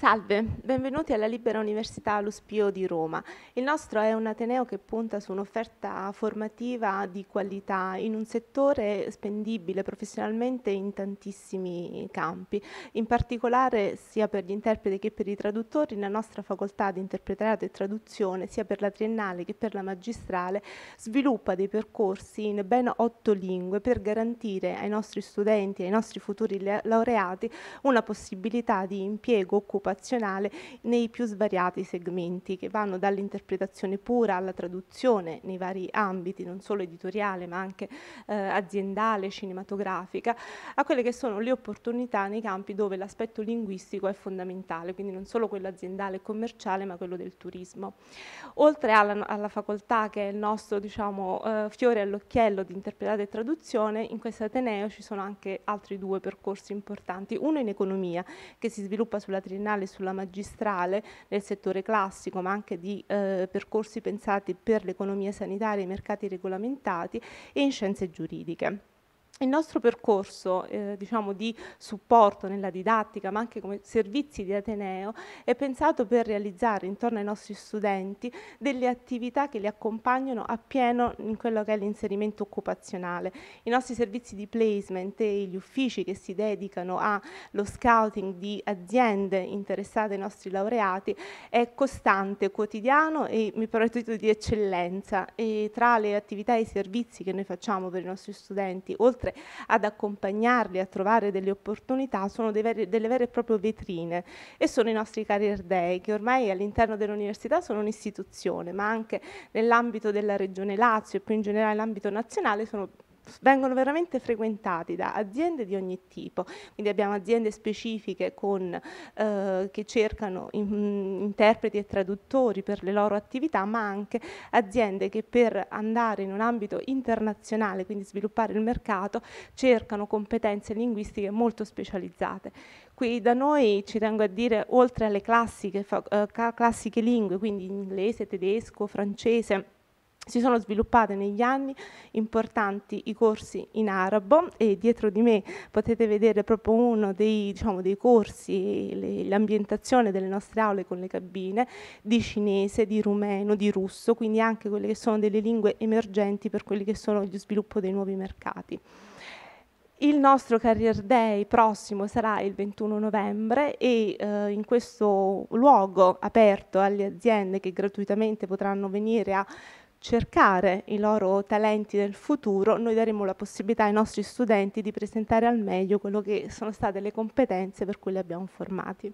Salve, benvenuti alla Libera Università L'Uspio di Roma. Il nostro è un ateneo che punta su un'offerta formativa di qualità in un settore spendibile professionalmente in tantissimi campi. In particolare sia per gli interpreti che per i traduttori la nostra facoltà di interpretariato e traduzione sia per la triennale che per la magistrale sviluppa dei percorsi in ben 8 lingue per garantire ai nostri studenti e ai nostri futuri laureati una possibilità di impiego occupazionale nei più svariati segmenti che vanno dall'interpretazione pura alla traduzione nei vari ambiti, non solo editoriale ma anche aziendale, cinematografica, a quelle che sono le opportunità nei campi dove l'aspetto linguistico è fondamentale, quindi non solo quello aziendale e commerciale ma quello del turismo. Oltre alla facoltà che è il nostro fiore all'occhiello di interpretare e traduzione, in questo ateneo ci sono anche altri 2 percorsi importanti, uno in economia che si sviluppa sulla triennale e sulla magistrale nel settore classico ma anche di percorsi pensati per l'economia sanitaria e i mercati regolamentati e in scienze giuridiche. Il nostro percorso di supporto nella didattica ma anche come servizi di ateneo è pensato per realizzare intorno ai nostri studenti delle attività che li accompagnano appieno in quello che è l'inserimento occupazionale. I nostri servizi di placement e gli uffici che si dedicano allo scouting di aziende interessate ai nostri laureati è costante, quotidiano e mi permetto di eccellenza, e tra le attività e i servizi che noi facciamo per i nostri studenti, oltre ad accompagnarli a trovare delle opportunità, sono delle vere e proprie vetrine e sono i nostri career day che ormai all'interno dell'università sono un'istituzione ma anche nell'ambito della regione Lazio e più in generale nell'ambito nazionale vengono veramente frequentati da aziende di ogni tipo, quindi abbiamo aziende specifiche che cercano interpreti e traduttori per le loro attività, ma anche aziende che per andare in un ambito internazionale, quindi sviluppare il mercato, cercano competenze linguistiche molto specializzate. Qui da noi, ci tengo a dire, oltre alle classiche lingue, quindi inglese, tedesco, francese, si sono sviluppate negli anni importanti i corsi in arabo e dietro di me potete vedere proprio uno dei corsi, l'ambientazione delle nostre aule con le cabine, di cinese, di rumeno, di russo, quindi anche quelle che sono delle lingue emergenti per quelli che sono lo sviluppo dei nuovi mercati. Il nostro Career Day prossimo sarà il 21 novembre e in questo luogo aperto alle aziende che gratuitamente potranno venire a cercare i loro talenti del futuro, noi daremo la possibilità ai nostri studenti di presentare al meglio quello che sono state le competenze per cui li abbiamo formati.